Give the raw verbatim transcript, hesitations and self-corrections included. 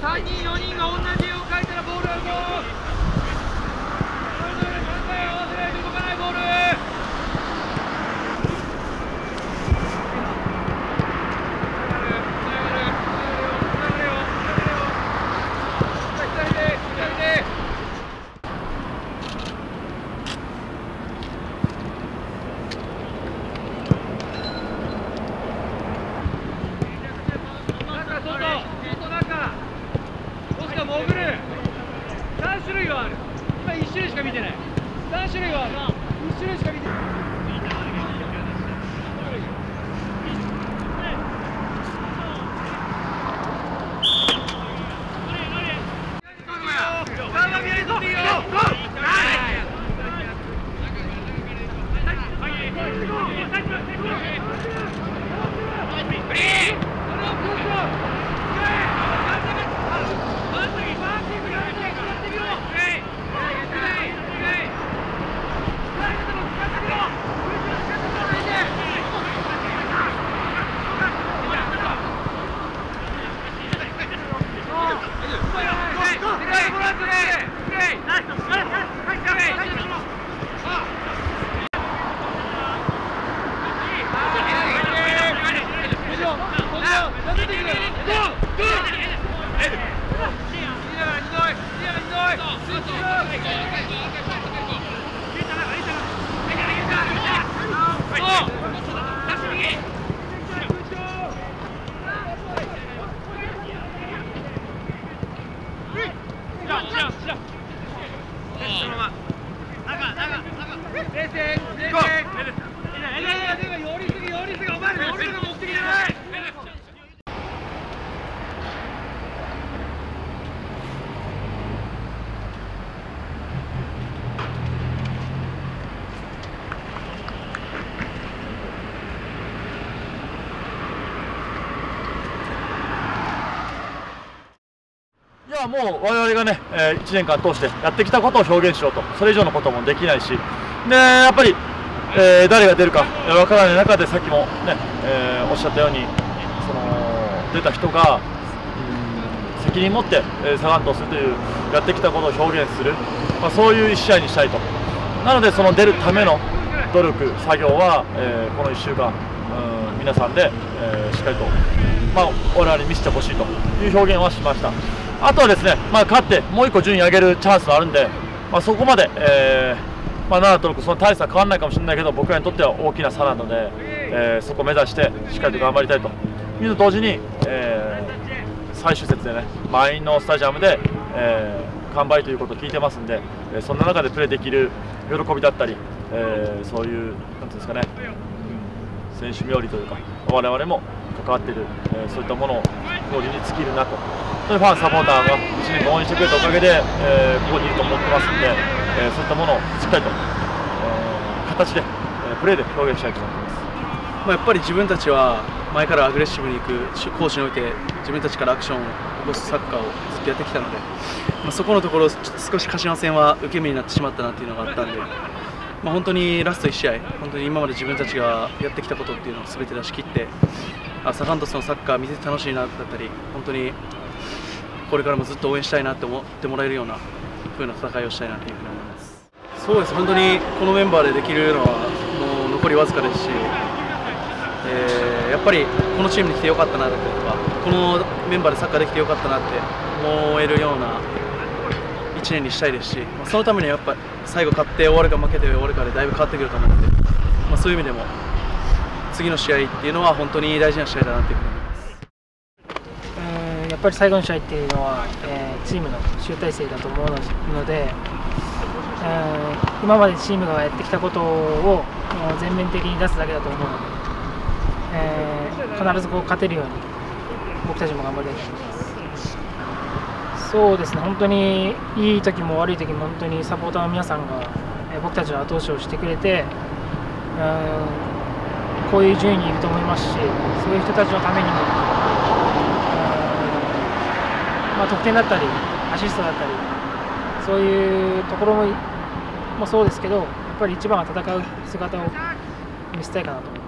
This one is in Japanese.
さんにんよにんが同じ絵を描いたらボールは動く。もう我々がね、えー、いちねんかん通してやってきたことを表現しようと、それ以上のこともできないし、でやっぱり、えー、誰が出るか分からない中で、さっきも、ねえー、おっしゃったように、その出た人がうん責任持ってサガン鳥栖というやってきたことを表現する、まあ、そういういち試合にしたいと。なのでその出るための努力、作業は、えー、このいっしゅうかんうん皆さんで、えー、しっかりと、まあ、我々に見せてほしいという表現はしました。あとはですね、まあ、勝ってもういっこ順位上げるチャンスがあるんで、まあ、そこまで、えーまあ、奈良とその大差は変わらないかもしれないけど、僕らにとっては大きな差なので、えー、そこを目指してしっかりと頑張りたいというのと同時に、えー、最終節でね、満員のスタジアムで、えー、完売ということを聞いてますんで、えー、そんな中でプレーできる喜びだったり、えー、そういう、なんていうんですかね、選手冥利というか、我々も関わっている、えー、そういったものを同時に尽きるなと、そういうファン、サポーターが一年応援してくれたおかげで、えー、ここにいると思ってますんで、えー、そういったものをしっかりと、えー、形で、プレーで表現したいと思ってます。まあやっぱり自分たちは前からアグレッシブにいく攻守において自分たちからアクションを起こすサッカーをずっとやってきたので、まあ、そこのところ少し鹿島戦は受け身になってしまったなというのがあったんで、まあ、本当にラストいち試合、本当に今まで自分たちがやってきたことっていうのを全て出し切って、あサガン鳥栖のサッカー見てて楽しいなだったり、本当にこれからもずっと応援したいなって思ってもらえるような風な戦いをしたいなというふうに思います。そうです、本当にこのメンバーでできるのはもう残りわずかですし、えー、やっぱりこのチームに来てよかったなとか、このメンバーでサッカーできてよかったなって思えるようないちねんにしたいですし、まあ、そのためにはやっぱ最後勝って終わるか負けて終わるかでだいぶ変わってくると思うので、まあ、そういう意味でも次の試合っていうのは本当に大事な試合だなというふうに思います。うん、やっぱり最後の試合っていうのは、えー、チームの集大成だと思うので、うん、今までチームがやってきたことを全面的に出すだけだと思うので、えー、必ずこう勝てるように僕たちも頑張りたいと思います。そうですね、本当にいい時も悪い時も本当にサポーターの皆さんが、えー、僕たちの後押しをしてくれて、うん、こういう順位にいると思いますし、そういう人たちのためにも、うんまあ、得点だったりアシストだったりそういうところもそうですけど、やっぱり一番は戦う姿を見せたいかなと思います。